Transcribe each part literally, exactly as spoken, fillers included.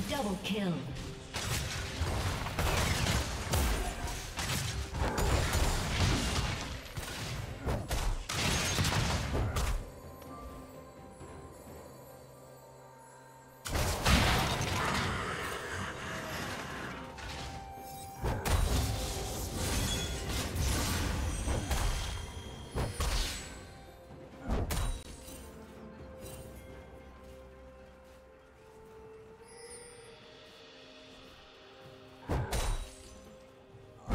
Double kill.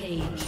Page.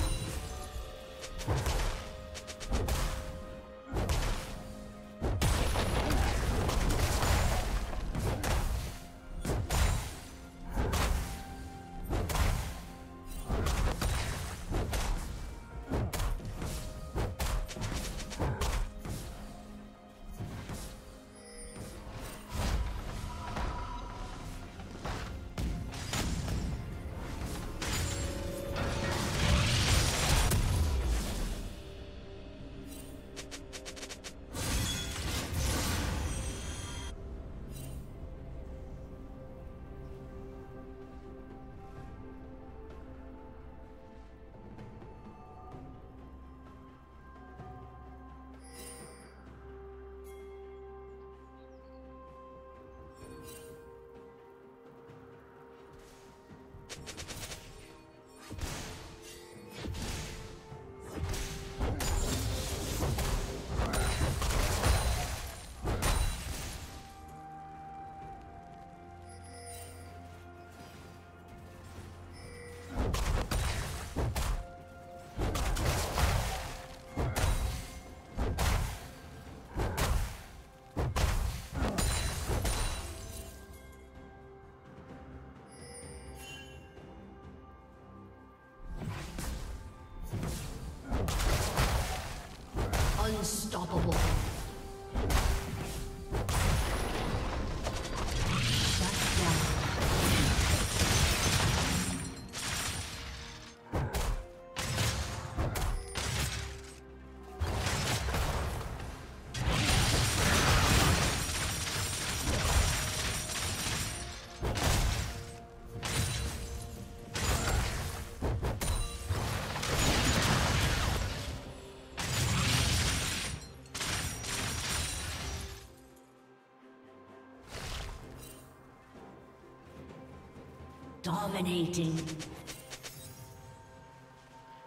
Unstoppable. Dominating. Legendary.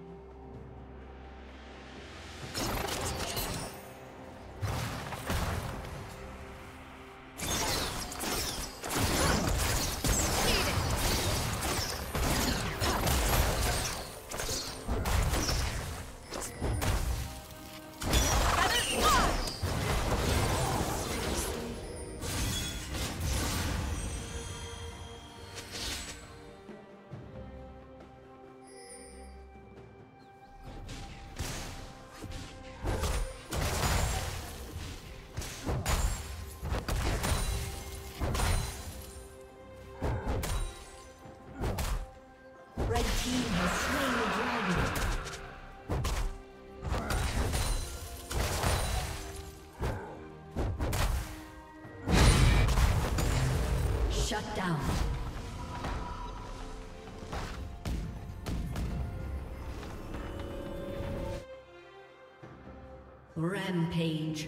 Shut down. Rampage.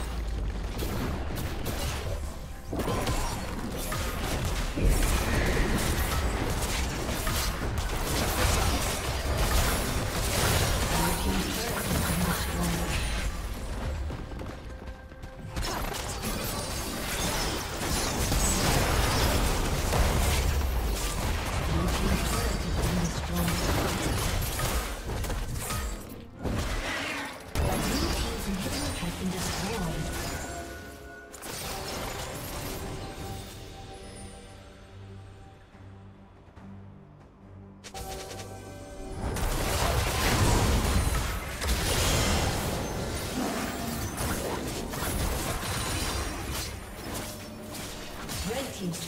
team's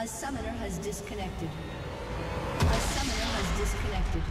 A summoner has disconnected. A summoner has disconnected.